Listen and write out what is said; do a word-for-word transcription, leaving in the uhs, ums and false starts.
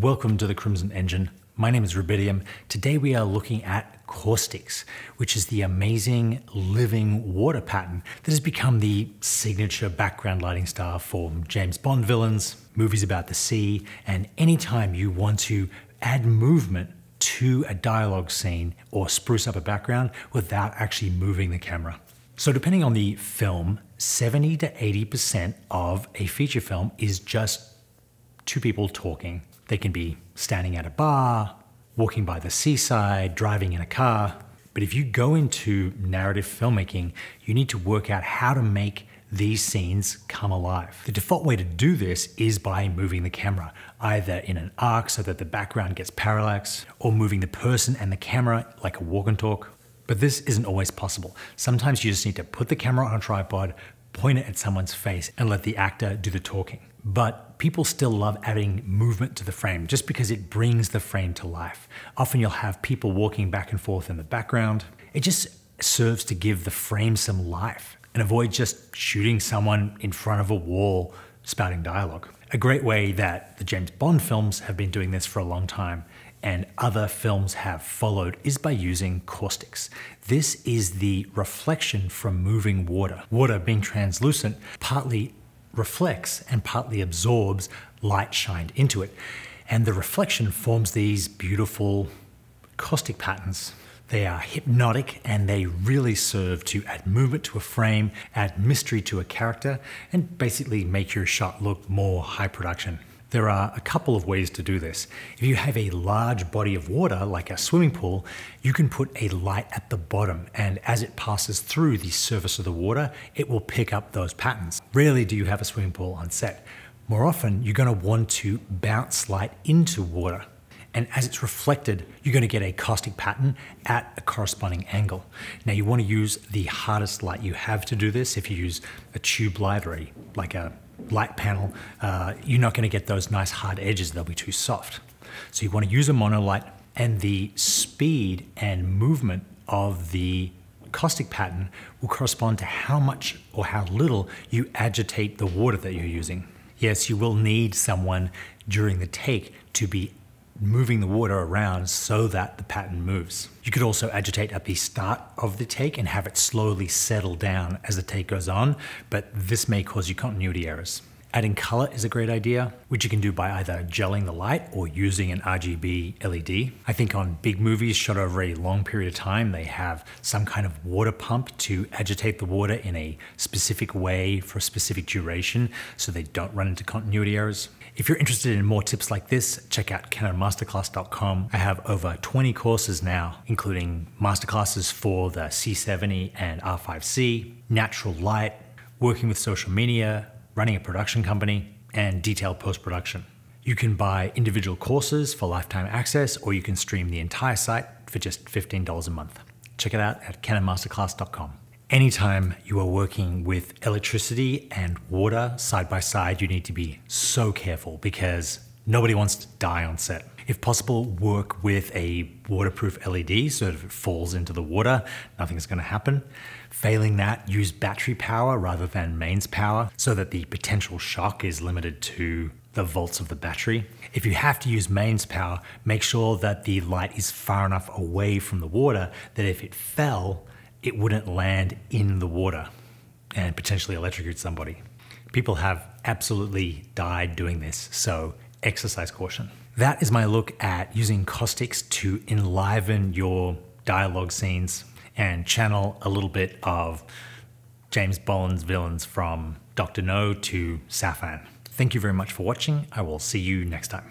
Welcome to the Crimson Engine. My name is Rubidium. Today we are looking at caustics, which is the amazing living water pattern that has become the signature background lighting style for James Bond villains, movies about the sea, and anytime you want to add movement to a dialogue scene or spruce up a background without actually moving the camera. So depending on the film, seventy to eighty percent of a feature film is just two people talking. They can be standing at a bar, walking by the seaside, driving in a car. But if you go into narrative filmmaking, you need to work out how to make these scenes come alive. The default way to do this is by moving the camera, either in an arc so that the background gets parallax, or moving the person and the camera like a walk and talk. But this isn't always possible. Sometimes you just need to put the camera on a tripod, point it at someone's face, and let the actor do the talking. But people still love adding movement to the frame just because it brings the frame to life. Often you'll have people walking back and forth in the background. It just serves to give the frame some life and avoid just shooting someone in front of a wall spouting dialogue. A great way that the James Bond films have been doing this for a long time and other films have followed is by using caustics. This is the reflection from moving water. Water, being translucent, partly reflects and partly absorbs light shined into it. And the reflection forms these beautiful caustic patterns. They are hypnotic and they really serve to add movement to a frame, add mystery to a character, and basically make your shot look more high production. There are a couple of ways to do this. If you have a large body of water, like a swimming pool, you can put a light at the bottom, and as it passes through the surface of the water, it will pick up those patterns. Rarely do you have a swimming pool on set. More often, you're gonna want to bounce light into water, and as it's reflected, you're gonna get a caustic pattern at a corresponding angle. Now, you wanna use the hardest light you have to do this. If you use a tube light or a, like a, light panel, uh, you're not going to get those nice hard edges, they'll be too soft. So you want to use a monolight, and the speed and movement of the caustic pattern will correspond to how much or how little you agitate the water that you're using. Yes, you will need someone during the take to be moving the water around so that the pattern moves. You could also agitate at the start of the take and have it slowly settle down as the take goes on, but this may cause you continuity errors. Adding color is a great idea, which you can do by either gelling the light or using an R G B L E D. I think on big movies shot over a long period of time, they have some kind of water pump to agitate the water in a specific way for a specific duration so they don't run into continuity errors. If you're interested in more tips like this, check out Canon Masterclass dot com. I have over twenty courses now, including masterclasses for the C seventy and R five C, natural light, working with social media, running a production company, and detailed post-production. You can buy individual courses for lifetime access, or you can stream the entire site for just fifteen dollars a month. Check it out at Canon Masterclass dot com. Anytime you are working with electricity and water side by side, you need to be so careful because nobody wants to die on set. If possible, work with a waterproof L E D so that if it falls into the water, nothing is going to happen. Failing that, use battery power rather than mains power so that the potential shock is limited to the volts of the battery. If you have to use mains power, make sure that the light is far enough away from the water that if it fell, it wouldn't land in the water and potentially electrocute somebody. People have absolutely died doing this, so exercise caution. That is my look at using caustics to enliven your dialogue scenes and channel a little bit of James Bond's villains from Doctor No to Safin. Thank you very much for watching. I will see you next time.